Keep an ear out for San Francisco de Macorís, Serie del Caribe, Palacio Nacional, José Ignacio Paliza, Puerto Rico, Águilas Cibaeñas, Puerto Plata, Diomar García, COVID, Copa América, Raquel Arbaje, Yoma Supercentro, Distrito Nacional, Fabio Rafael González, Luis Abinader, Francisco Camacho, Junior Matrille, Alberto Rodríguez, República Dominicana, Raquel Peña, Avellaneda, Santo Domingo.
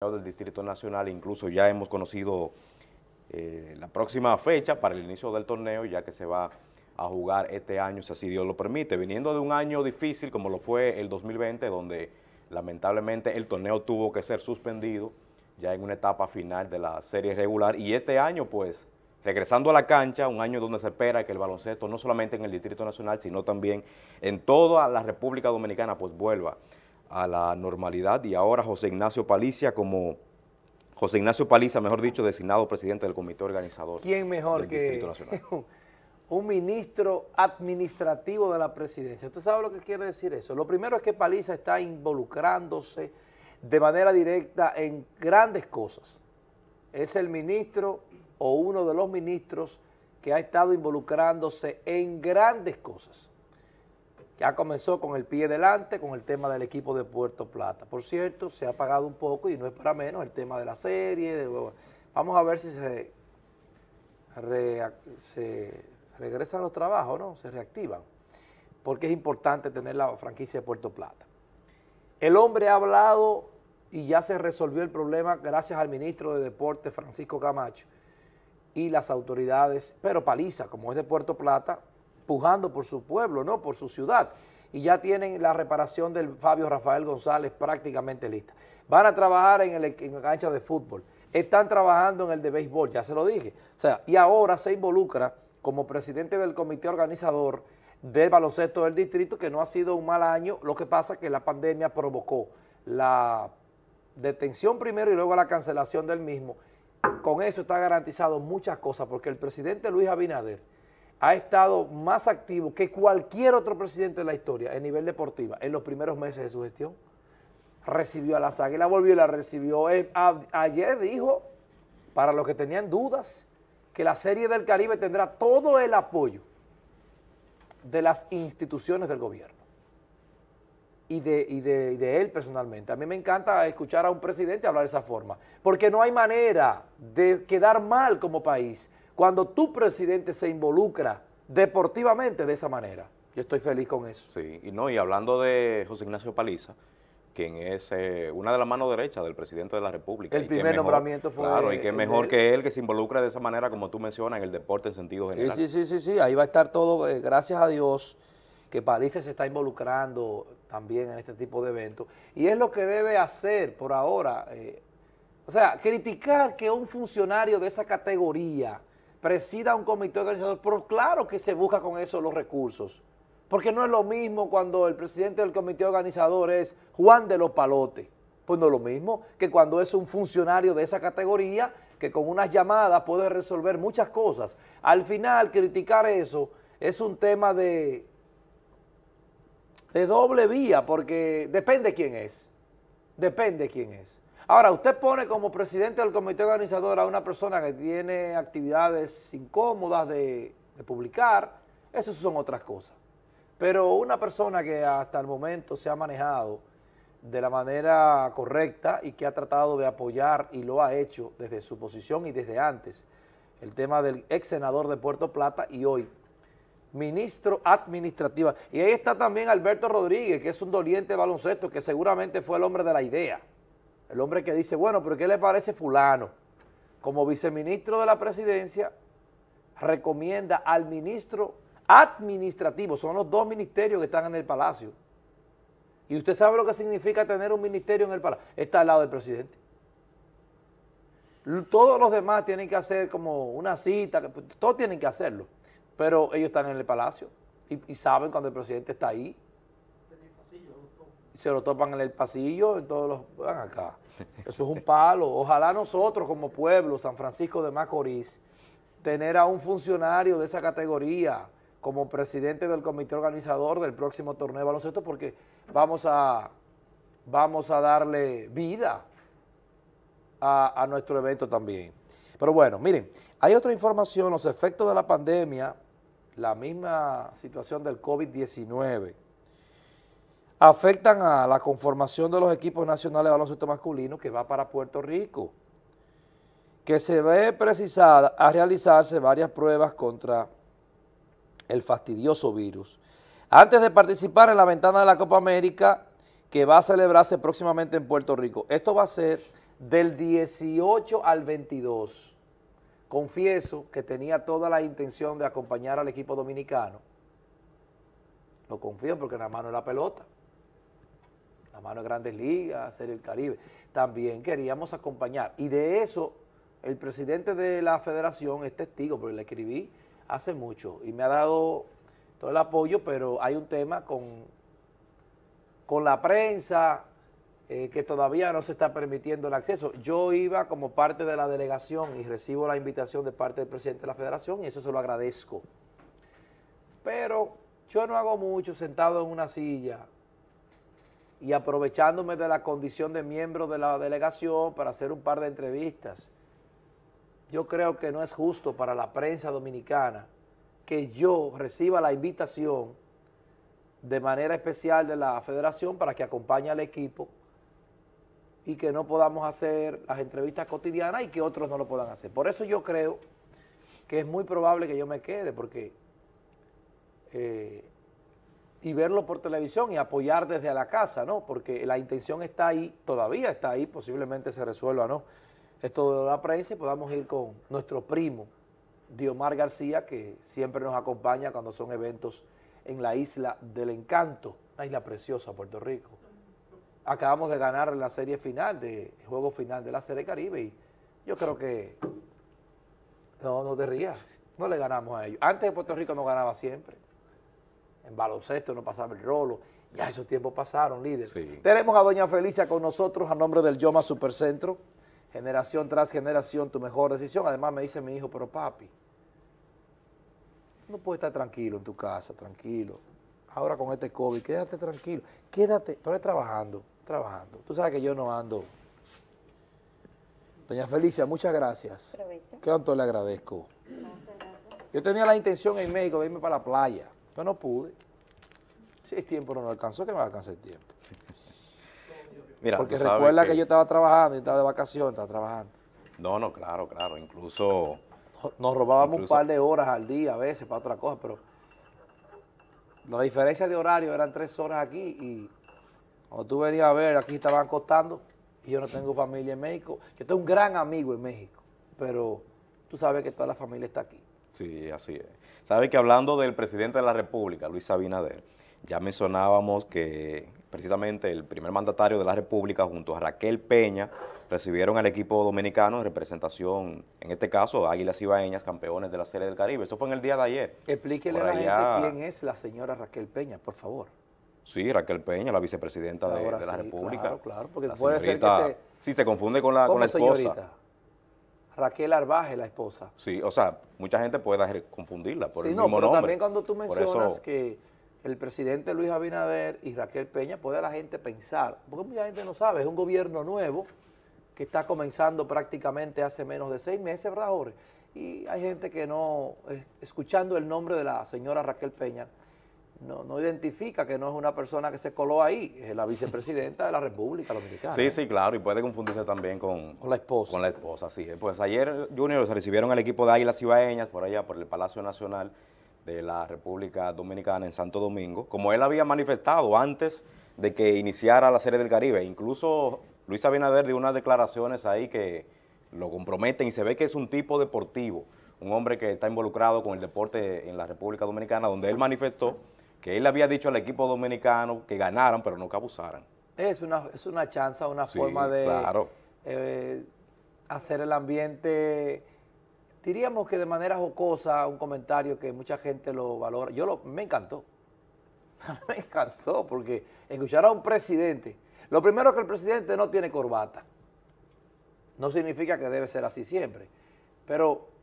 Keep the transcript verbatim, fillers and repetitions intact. Del Distrito Nacional, incluso ya hemos conocido eh, la próxima fecha para el inicio del torneo, ya que se va a jugar este año, si así Dios lo permite, viniendo de un año difícil como lo fue el dos mil veinte, donde lamentablemente el torneo tuvo que ser suspendido ya en una etapa final de la serie regular, y este año pues regresando a la cancha, un año donde se espera que el baloncesto no solamente en el Distrito Nacional, sino también en toda la República Dominicana pues vuelva a la normalidad. Y ahora José Ignacio Paliza como José Ignacio Paliza, mejor dicho, designado presidente del comité organizador. ¿Quién mejor del que Distrito Nacional? Un, un ministro administrativo de la presidencia? ¿Usted sabe lo que quiere decir eso? Lo primero es que Paliza está involucrándose de manera directa en grandes cosas. Es el ministro o uno de los ministros que ha estado involucrándose en grandes cosas. Ya comenzó con el pie delante, con el tema del equipo de Puerto Plata. Por cierto, se ha apagado un poco y no es para menos el tema de la serie. De, vamos a ver si se, re, se regresan los trabajos, ¿no? Se reactivan, porque es importante tener la franquicia de Puerto Plata. El hombre ha hablado y ya se resolvió el problema gracias al ministro de Deportes, Francisco Camacho, y las autoridades, pero Paliza, como es de Puerto Plata, pujando por su pueblo, no por su ciudad, y ya tienen la reparación del Fabio Rafael González prácticamente lista. Van a trabajar en, el, en la cancha de fútbol, están trabajando en el de béisbol, ya se lo dije, o sea, y ahora se involucra como presidente del comité organizador del baloncesto del distrito, que no ha sido un mal año, lo que pasa es que la pandemia provocó la detención primero y luego la cancelación del mismo. Con eso está garantizado muchas cosas, porque el presidente Luis Abinader ha estado más activo que cualquier otro presidente de la historia en nivel deportivo en los primeros meses de su gestión. Recibió a las Águilas, volvió y la recibió. Ayer dijo, para los que tenían dudas, que la Serie del Caribe tendrá todo el apoyo de las instituciones del gobierno y de, y de, y de él personalmente. A mí me encanta escuchar a un presidente hablar de esa forma, porque no hay manera de quedar mal como país cuando tu presidente se involucra deportivamente de esa manera. Yo estoy feliz con eso. Sí, y no, y hablando de José Ignacio Paliza, quien es eh, una de las manos derechas del presidente de la República. El primer nombramiento fue... Claro, y qué mejor que él que se involucra de esa manera, como tú mencionas, en el deporte en sentido general. Sí, sí, sí, sí, ahí va a estar todo, eh, gracias a Dios, que Paliza se está involucrando también en este tipo de eventos. Y es lo que debe hacer por ahora. Eh, o sea, criticar que un funcionario de esa categoría presida un comité organizador, pero claro que se busca con eso los recursos, porque no es lo mismo cuando el presidente del comité organizador es Juan de los Palotes, pues no es lo mismo que cuando es un funcionario de esa categoría que con unas llamadas puede resolver muchas cosas. Al final, criticar eso es un tema de, de doble vía, porque depende quién es, depende quién es. Ahora, usted pone como presidente del comité organizador a una persona que tiene actividades incómodas de, de publicar, esas son otras cosas. Pero una persona que hasta el momento se ha manejado de la manera correcta y que ha tratado de apoyar, y lo ha hecho desde su posición y desde antes, el tema del ex senador de Puerto Plata y hoy ministro administrativo. Y ahí está también Alberto Rodríguez, que es un doliente de baloncesto, que seguramente fue el hombre de la idea. El hombre que dice, bueno, pero ¿qué le parece fulano? Como viceministro de la presidencia, recomienda al ministro administrativo. Son los dos ministerios que están en el palacio. Y usted sabe lo que significa tener un ministerio en el palacio. Está al lado del presidente. Todos los demás tienen que hacer como una cita, todos tienen que hacerlo. Pero ellos están en el palacio y, y saben cuando el presidente está ahí. Se lo topan en el pasillo, en todos los... Van acá. Eso es un palo. Ojalá nosotros como pueblo, San Francisco de Macorís, tener a un funcionario de esa categoría como presidente del comité organizador del próximo torneo de baloncesto, porque vamos a, vamos a darle vida a, a nuestro evento también. Pero bueno, miren, hay otra información, los efectos de la pandemia, la misma situación del COVID diecinueve, afectan a la conformación de los equipos nacionales de baloncesto masculino que va para Puerto Rico, que se ve precisada a realizarse varias pruebas contra el fastidioso virus antes de participar en la ventana de la Copa América, que va a celebrarse próximamente en Puerto Rico. Esto va a ser del dieciocho al veintidós. Confieso que tenía toda la intención de acompañar al equipo dominicano. Lo confío porque nada más no es la pelota. Nada más no es Grandes Ligas, Serie del Caribe. También queríamos acompañar. Y de eso el presidente de la federación es testigo, porque le escribí hace mucho. Y me ha dado todo el apoyo, pero hay un tema con, con la prensa eh, que todavía no se está permitiendo el acceso. Yo iba como parte de la delegación y recibo la invitación de parte del presidente de la federación y eso se lo agradezco. Pero yo no hago mucho sentado en una silla y aprovechándome de la condición de miembro de la delegación para hacer un par de entrevistas. Yo creo que no es justo para la prensa dominicana que yo reciba la invitación de manera especial de la federación para que acompañe al equipo y que no podamos hacer las entrevistas cotidianas y que otros no lo puedan hacer. Por eso yo creo que es muy probable que yo me quede, porque eh, y verlo por televisión y apoyar desde la casa, ¿no? Porque la intención está ahí, todavía está ahí, posiblemente se resuelva, ¿no? Esto de la prensa, y podamos ir con nuestro primo, Diomar García, que siempre nos acompaña cuando son eventos en la Isla del Encanto, una isla preciosa, Puerto Rico. Acabamos de ganar la serie final, de, el juego final de la Serie Caribe, y yo creo que, no, no te rías, no le ganamos a ellos. Antes Puerto Rico no ganaba siempre, en baloncesto no pasaba el rolo. Ya esos tiempos pasaron, líder. Sí. Tenemos a doña Felicia con nosotros a nombre del Yoma Supercentro. Generación tras generación, tu mejor decisión. Además me dice mi hijo, pero papi, no puedes estar tranquilo en tu casa, tranquilo. Ahora con este COVID, quédate tranquilo. Quédate, pero trabajando, trabajando. Tú sabes que yo no ando. Doña Felicia, muchas gracias. ¿Cuánto le agradezco? Yo tenía la intención en México de irme para la playa, pero no pude. Si el tiempo no me alcanzó, que me alcance el tiempo. Mira, porque recuerda que, que yo estaba trabajando, yo estaba de vacaciones, estaba trabajando. No, no, claro, claro, incluso... Nos robábamos incluso un par de horas al día a veces para otra cosa, pero la diferencia de horario eran tres horas aquí y cuando tú venías a ver, aquí estaban acostando y yo no tengo familia en México. Yo tengo un gran amigo en México, pero tú sabes que toda la familia está aquí. Sí, así es. Sabes que hablando del presidente de la República, Luis Abinader, ya mencionábamos que precisamente el primer mandatario de la República junto a Raquel Peña recibieron al equipo dominicano en representación, en este caso, Águilas Cibaeñas, campeones de la Serie del Caribe. Eso fue en el día de ayer. Explíquele por a la allá... gente quién es la señora Raquel Peña, por favor. Sí, Raquel Peña, la vicepresidenta de, de la sí, República. Claro, claro, porque la puede señorita, ser que se... Sí, se confunde con la, con la esposa. Señorita? Raquel Arbaje, la esposa. Sí, o sea, mucha gente puede confundirla por sí, el no, mismo nombre. Sí, no, pero también cuando tú mencionas eso... que... el presidente Luis Abinader y Raquel Peña puede a la gente pensar, porque mucha gente no sabe, es un gobierno nuevo que está comenzando prácticamente hace menos de seis meses, ¿verdad, Jorge? Y hay gente que no, escuchando el nombre de la señora Raquel Peña, no, no identifica que no es una persona que se coló ahí, es la vicepresidenta de la República Dominicana. Sí, ¿eh? Sí, claro, y puede confundirse también con, con la esposa. Con la esposa, sí. Pues ayer, Junior, se recibieron al equipo de Águilas Cibaeñas por allá, por el Palacio Nacional de la República Dominicana en Santo Domingo, como él había manifestado antes de que iniciara la Serie del Caribe. Incluso Luis Abinader dio unas declaraciones ahí que lo comprometen y se ve que es un tipo deportivo, un hombre que está involucrado con el deporte en la República Dominicana, donde él manifestó que él había dicho al equipo dominicano que ganaran, pero no que abusaran. Es una, es una chanza, una sí, forma de claro. eh, hacer el ambiente... Diríamos que de manera jocosa, un comentario que mucha gente lo valora. Yo lo, me encantó, me encantó, porque escuchar a un presidente, lo primero que el presidente no tiene corbata, no significa que debe ser así siempre, pero